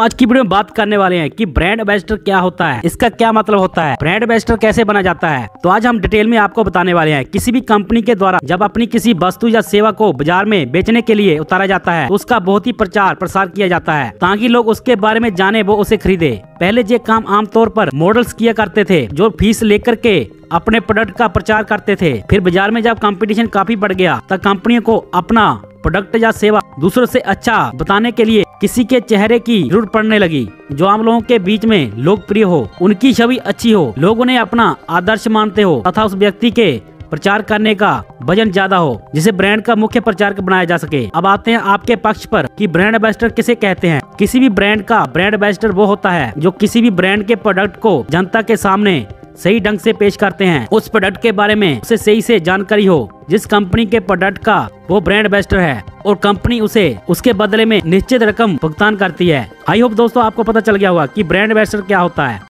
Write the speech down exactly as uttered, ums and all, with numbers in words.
आज की वीडियो में बात करने वाले हैं कि ब्रांड एम्बेसडर क्या होता है, इसका क्या मतलब होता है, ब्रांड एम्बेसडर कैसे बना जाता है। तो आज हम डिटेल में आपको बताने वाले हैं। किसी भी कंपनी के द्वारा जब अपनी किसी वस्तु या सेवा को बाजार में बेचने के लिए उतारा जाता है तो उसका बहुत ही प्रचार प्रसार किया जाता है ताकि लोग उसके बारे में जाने वो उसे खरीदे। पहले ये काम आमतौर पर मॉडल्स किया करते थे जो फीस लेकर के अपने प्रोडक्ट का प्रचार करते थे। फिर बाजार में जब कंपटीशन काफी बढ़ गया तब कंपनियों को अपना प्रोडक्ट या सेवा दूसरों से अच्छा बताने के लिए किसी के चेहरे की जरूरत पड़ने लगी जो आम लोगों के बीच में लोकप्रिय हो, उनकी छवि अच्छी हो, लोग उन्हें अपना आदर्श मानते हो तथा उस व्यक्ति के प्रचार करने का वजन ज्यादा हो जिसे ब्रांड का मुख्य प्रचारक बनाया जा सके। अब आते हैं आपके पक्ष पर कि ब्रांड एम्बेसडर किसे कहते हैं। किसी भी ब्रांड का ब्रांड एम्बेसडर वो होता है जो किसी भी ब्रांड के प्रोडक्ट को जनता के सामने सही ढंग से पेश करते हैं, उस प्रोडक्ट के बारे में उसे सही से जानकारी हो जिस कंपनी के प्रोडक्ट का वो ब्रांड एम्बेसडर है, और कंपनी उसे उसके बदले में निश्चित रकम भुगतान करती है। आई होप दोस्तों आपको पता चल गया होगा कि ब्रांड एम्बेसडर क्या होता है।